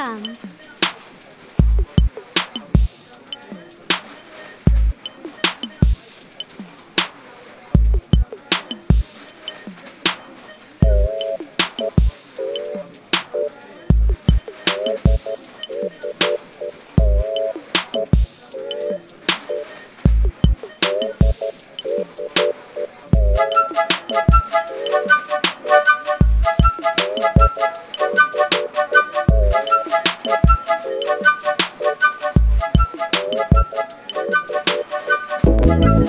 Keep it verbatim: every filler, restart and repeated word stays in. Welcome.